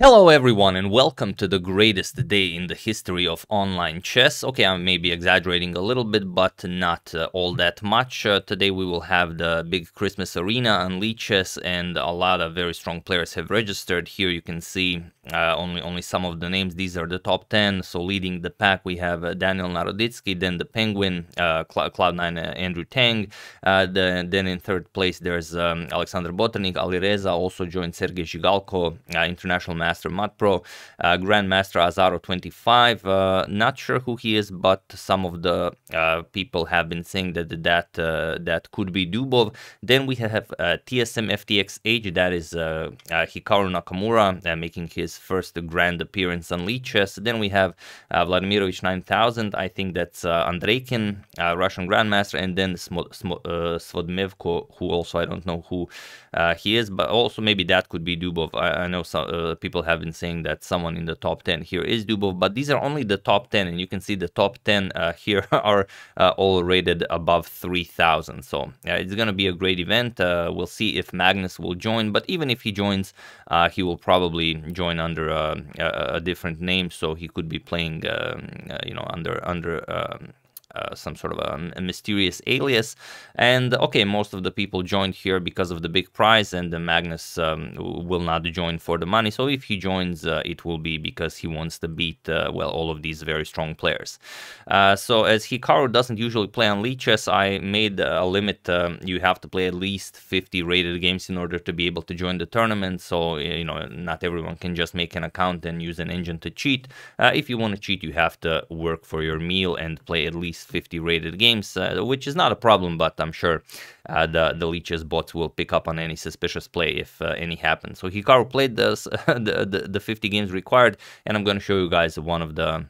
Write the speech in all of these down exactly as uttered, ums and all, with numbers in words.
Hello everyone and welcome to the greatest day in the history of online chess. Okay, I'm maybe exaggerating a little bit, but not uh, all that much. Uh, today we will have the big Christmas arena on Lichess, and a lot of very strong players have registered. Here you can see uh, only, only some of the names. These are the top ten. So leading the pack we have uh, Daniel Naroditsky, then the Penguin, uh, Cloud nine, uh, Andrew Tang. Uh, the, then in third place there's um, Alexander Boternik, Ali Reza, also joined Sergey Zhigalko, uh, international master. Master Matpro, uh, Grandmaster Azaro twenty-five, uh, not sure who he is, but some of the uh, people have been saying that that, uh, that could be Dubov. Then we have uh, T S M F T X H, that is uh, uh, Hikaru Nakamura, uh, making his first grand appearance on Lichess. Then we have uh, Vladimirovich nine thousand, I think that's uh, Andreykin, uh, Russian Grandmaster, and then Smo Smo uh, Svozd Mevko, who also I don't know who uh, he is, but also maybe that could be Dubov. I, I know some uh, people have been saying that someone in the top ten here is Dubov, but these are only the top ten, and you can see the top ten uh, here are uh, all rated above three thousand. So uh, it's going to be a great event. Uh, we'll see if Magnus will join, but even if he joins, uh, he will probably join under uh, a, a different name, so he could be playing, um, uh, you know, under under. Um, Uh, some sort of a, a mysterious alias. And okay, most of the people joined here because of the big prize, and the Magnus um, will not join for the money. So if he joins, uh, it will be because he wants to beat uh, well, all of these very strong players. Uh, so as Hikaru doesn't usually play on Lichess, I made a limit. Um, you have to play at least fifty rated games in order to be able to join the tournament. So you know, not everyone can just make an account and use an engine to cheat. Uh, if you want to cheat, you have to work for your meal and play at least fifty rated games, uh, which is not a problem, but I'm sure uh, the, the Lichess bots will pick up on any suspicious play if uh, any happens. So Hikaru played this, the, the, the fifty games required, and I'm going to show you guys one of the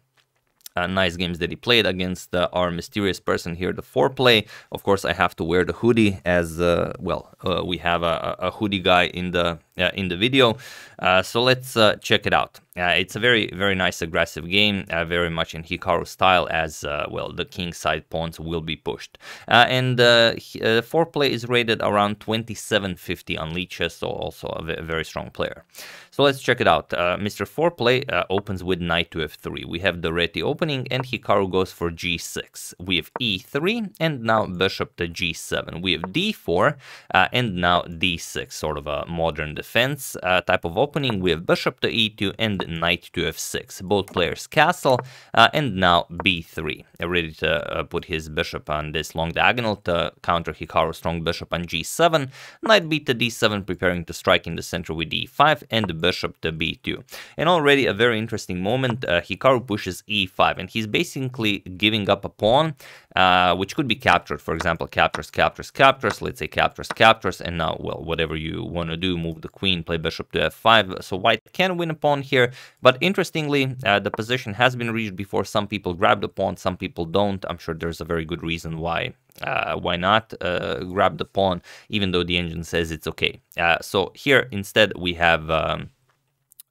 Uh, nice games that he played against uh, our mysterious person here, the Fourplay. Of course, I have to wear the hoodie as uh, well. Uh, we have a, a hoodie guy in the uh, in the video, uh, so let's uh, check it out. Uh, it's a very very nice aggressive game, uh, very much in Hikaru style, as uh, well the king side pawns will be pushed. Uh, and uh, he, uh, Fourplay is rated around twenty-seven fifty on Lichess, so also a very strong player. So let's check it out. Uh, Mister Fourplay uh, opens with knight to f three. We have the Reti open. And Hikaru goes for g six. We have e three, and now bishop to g seven. We have d four, uh, and now d six, sort of a modern defense uh, type of opening. We have bishop to e two and knight to f six. Both players castle, uh, and now b three. Ready to uh, put his bishop on this long diagonal to counter Hikaru's strong bishop on g seven. Knight b to d seven, preparing to strike in the center with e five, and bishop to b two. And already a very interesting moment. Uh, Hikaru pushes e five. And he's basically giving up a pawn, uh, which could be captured. For example, captures, captures, captures. Let's say captures, captures. And now, well, whatever you want to do, move the queen, play bishop to f five. So white can win a pawn here. But interestingly, uh, the position has been reached before. Some people grab the pawn, some people don't. I'm sure there's a very good reason why. Uh, why not uh, grab the pawn, even though the engine says it's okay. Uh, so here, instead, we have... Um,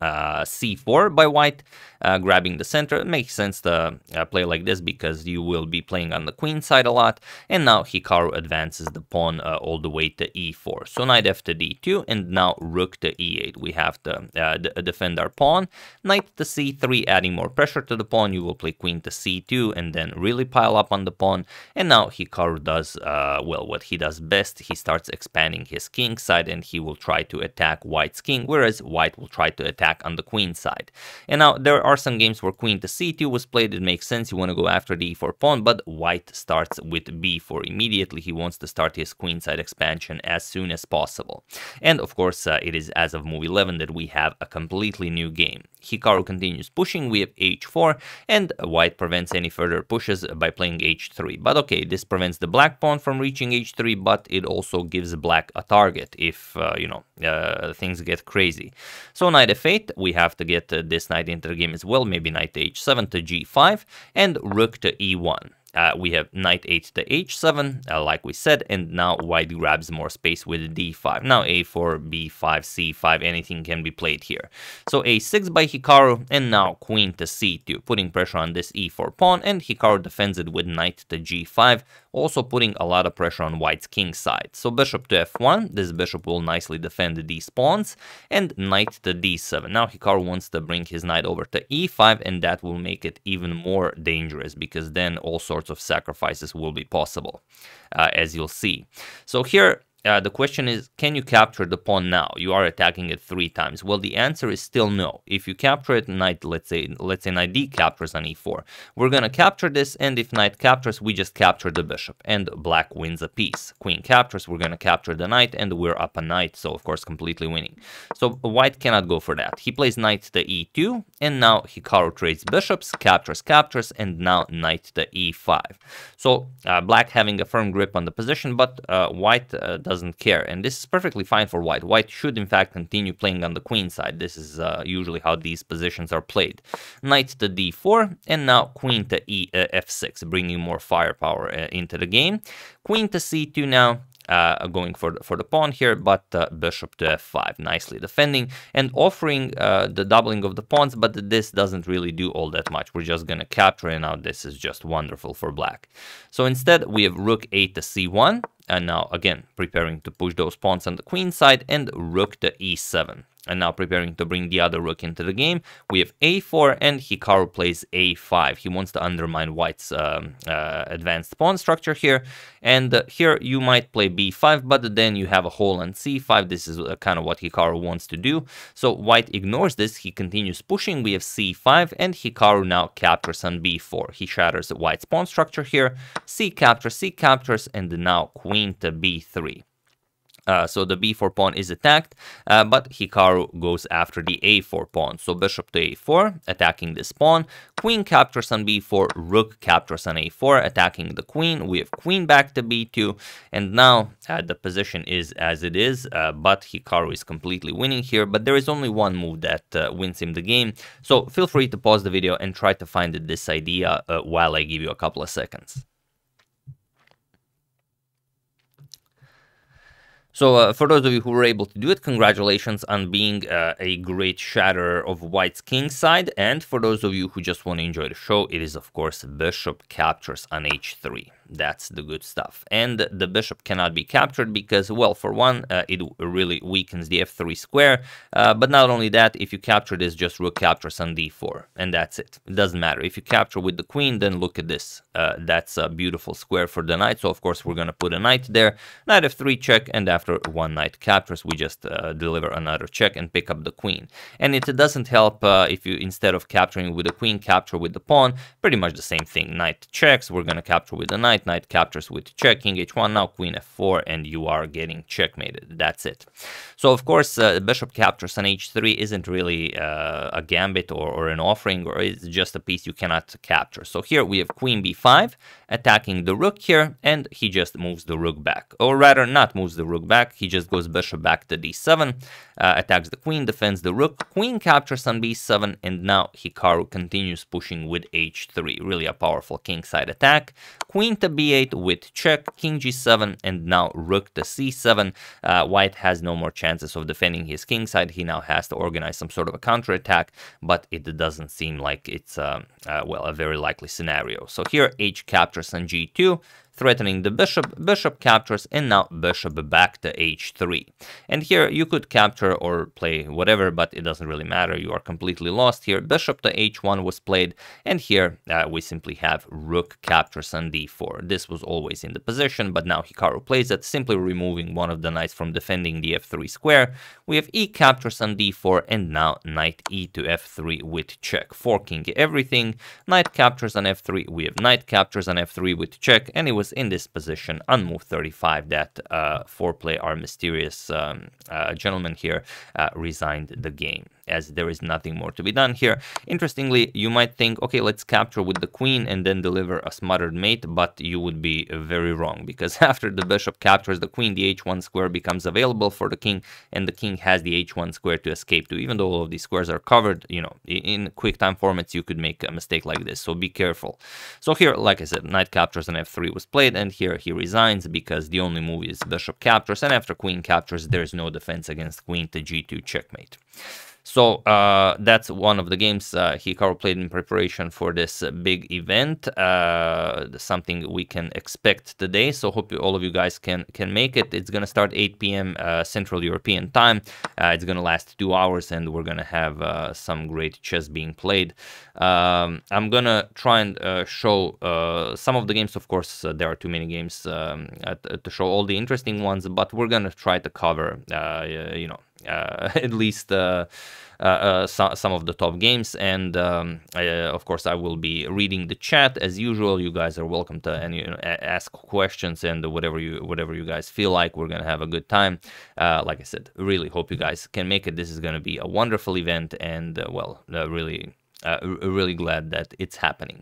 Uh, c four by white, uh, grabbing the center. It makes sense to uh, play like this because you will be playing on the queen side a lot. And now Hikaru advances the pawn uh, all the way to e four. So knight f to d two, and now rook to e eight. We have to uh, defend our pawn. Knight to c three, adding more pressure to the pawn. You will play queen to c two and then really pile up on the pawn. And now Hikaru does, uh, well, what he does best. He starts expanding his king side, and he will try to attack white's king, whereas white will try to attack on the queen side. And now there are some games where queen to c two was played. It makes sense. You want to go after the e four pawn, but white starts with b four immediately. He wants to start his queen side expansion as soon as possible. And of course, uh, it is as of move eleven that we have a completely new game. Hikaru continues pushing. We have h four, and white prevents any further pushes by playing h three. But okay, this prevents the black pawn from reaching h three, but it also gives black a target if, uh, you know, uh, things get crazy. So knight f eight, we have to get uh, this knight into the game as well, maybe knight to h seven to g five, and rook to e one. Uh, we have knight h to h seven, uh, like we said, and now white grabs more space with d five. Now a four, b five, c five, anything can be played here. So a six by Hikaru, and now queen to c two, putting pressure on this e four pawn, and Hikaru defends it with knight to g five, also putting a lot of pressure on white's king side. So bishop to f one, this bishop will nicely defend these pawns, and knight to d seven. Now Hikaru wants to bring his knight over to e five, and that will make it even more dangerous, because then all sorts of sacrifices will be possible, uh, as you'll see. So here uh, the question is, can you capture the pawn now? You are attacking it three times. Well, the answer is still no. If you capture it, knight, let's say let's say knight d captures on e four, we're gonna capture this, and if knight captures, we just capture the bishop and black wins a piece. Queen captures, we're gonna capture the knight, and we're up a knight, so of course completely winning. So white cannot go for that. He plays knight to e two, and now Hikaru trades bishops, captures, captures, and now knight to e five. So uh, black having a firm grip on the position, but uh, white uh, doesn't care, and this is perfectly fine for white. White should in fact continue playing on the queen side. This is uh, usually how these positions are played. Knight to d four, and now queen to e, uh, f six, bringing more firepower uh, into the game. Queen to c two now, Uh, going for the, for the pawn here, but uh, bishop to f five, nicely defending and offering uh, the doubling of the pawns, but this doesn't really do all that much. We're just gonna capture, and now this is just wonderful for black. So instead we have rook eight to c one, and now again preparing to push those pawns on the queen side, and rook to e seven, and now preparing to bring the other rook into the game. We have a four, and Hikaru plays a five. He wants to undermine white's um, uh, advanced pawn structure here, and uh, here you might play b five, but then you have a hole on c five. This is uh, kind of what Hikaru wants to do. So white ignores this, he continues pushing. We have c five, and Hikaru now captures on b four. He shatters white's pawn structure here. C captures, C captures, and now queen to b three. Uh, so the b four pawn is attacked, uh, but Hikaru goes after the a four pawn. So bishop to a four, attacking this pawn. Queen captures on b four, rook captures on a four, attacking the queen. We have queen back to b two, and now uh, the position is as it is, uh, but Hikaru is completely winning here. But there is only one move that uh, wins him the game, so feel free to pause the video and try to find this idea uh, while I give you a couple of seconds. So uh, for those of you who were able to do it, congratulations on being uh, a great shatterer of white's king side. And for those of you who just want to enjoy the show, it is of course bishop captures on h three. That's the good stuff. And the bishop cannot be captured because, well, for one, uh, it really weakens the f three square. Uh, but not only that, if you capture this, just rook captures on d four. And that's it. It doesn't matter. If you capture with the queen, then look at this. Uh, that's a beautiful square for the knight. So, of course, we're going to put a knight there. Knight f three check. And after one knight captures, we just uh, deliver another check and pick up the queen. And it doesn't help uh, if you, instead of capturing with the queen, capture with the pawn. Pretty much the same thing. Knight checks. We're going to capture with the knight. Knight captures with check, king h one, now queen f four, and you are getting checkmated. That's it. So of course uh, bishop captures on h three isn't really uh, a gambit or, or an offering, or it's just a piece you cannot capture. So here we have queen b five, attacking the rook here, and he just moves the rook back, or rather not moves the rook back, he just goes bishop back to d seven, uh, attacks the queen, defends the rook, queen captures on b seven, and now Hikaru continues pushing with h three. Really a powerful kingside attack. Queen to b eight with check, king g seven, and now rook to c seven. Uh, white has no more chances of defending his kingside. He now has to organize some sort of a counterattack, but it doesn't seem like it's um, uh, well, a very likely scenario. So here h captures on g two, threatening the bishop, bishop captures, and now bishop back to h three. And here you could capture or play whatever, but it doesn't really matter. You are completely lost here. Bishop to h one was played, and here uh, we simply have rook captures on d four. This was always in the position, but now Hikaru plays it, simply removing one of the knights from defending the f three square. We have e captures on d four, and now knight e to f three with check, forking everything. Knight captures on f three, we have knight captures on f three with check, and it was was in this position on move thirty-five that uh, Fourplay, our mysterious um, uh, gentleman here, uh, resigned the game, as there is nothing more to be done here. Interestingly, you might think, okay, let's capture with the queen and then deliver a smothered mate, but you would be very wrong, because after the bishop captures the queen, the h one square becomes available for the king, and the king has the h one square to escape to. Even though all of these squares are covered, you know, in quick time formats, you could make a mistake like this, so be careful. So here, like I said, knight captures and f three was played, and here he resigns because the only move is bishop captures, and after queen captures, there's no defense against queen to g two checkmate. So uh, that's one of the games uh, Hikaru played in preparation for this big event, uh, something we can expect today. So hope you, all of you guys can can make it. It's going to start eight p m Uh, Central European time. Uh, it's going to last two hours, and we're going to have uh, some great chess being played. Um, I'm going to try and uh, show uh, some of the games. Of course, uh, there are too many games um, at, to show all the interesting ones, but we're going to try to cover, uh, you know, Uh, at least uh, uh, uh, so, some of the top games, and um, I, uh, of course I will be reading the chat as usual. You guys are welcome to and you know, ask questions and whatever you whatever you guys feel like. We're gonna have a good time. Uh, like I said, really hope you guys can make it. This is gonna be a wonderful event, and uh, well, uh, really. Uh, really glad that it's happening.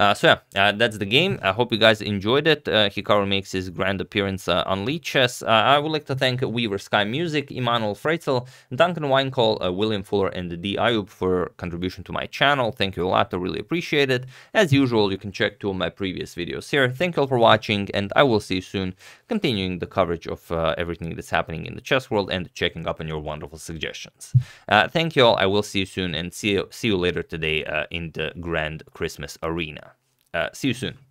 Uh, so yeah, uh, that's the game. I hope you guys enjoyed it. Uh, Hikaru makes his grand appearance uh, on Lichess. Uh, I would like to thank Weaver Sky Music, Emanuel Freitzel, Duncan Winecall, uh, William Fuller, and D. Ayub for contribution to my channel. Thank you a lot. I really appreciate it. As usual, you can check two of my previous videos here. Thank you all for watching, and I will see you soon, continuing the coverage of uh, everything that's happening in the chess world and checking up on your wonderful suggestions. Uh, thank you all. I will see you soon, and see you, see you later today uh, in the Grand Christmas Arena. Uh, see you soon.